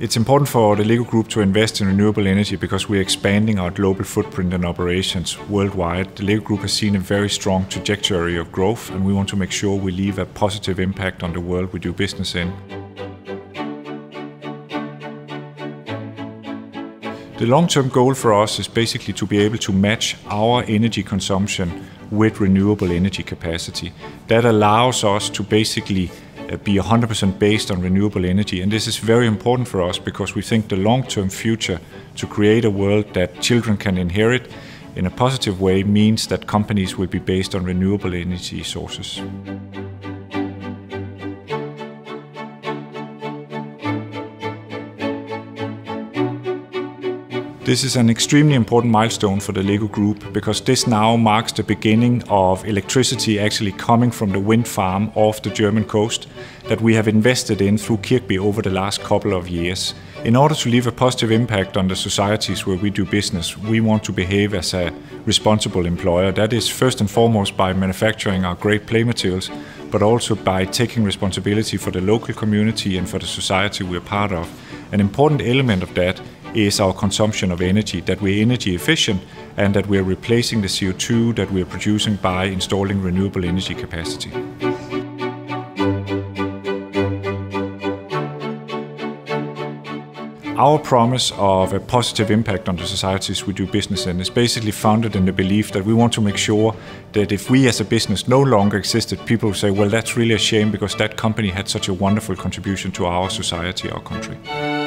It's important for the LEGO Group to invest in renewable energy because we're expanding our global footprint and operations worldwide. The LEGO Group has seen a very strong trajectory of growth, and we want to make sure we leave a positive impact on the world we do business in. The long-term goal for us is basically to be able to match our energy consumption with renewable energy capacity. That allows us to basically be 100% based on renewable energy, and this is very important for us because we think the long-term future to create a world that children can inherit in a positive way means that companies will be based on renewable energy sources. This is an extremely important milestone for the LEGO Group because this now marks the beginning of electricity actually coming from the wind farm off the German coast that we have invested in through Kirkeby over the last couple of years. In order to leave a positive impact on the societies where we do business, we want to behave as a responsible employer. That is first and foremost by manufacturing our great play materials, but also by taking responsibility for the local community and for the society we're part of. An important element of that is our consumption of energy, that we're energy efficient and that we're replacing the CO2 that we're producing by installing renewable energy capacity. Our promise of a positive impact on the societies we do business in is basically founded in the belief that we want to make sure that if we as a business no longer existed, people say, well, that's really a shame because that company had such a wonderful contribution to our society, our country.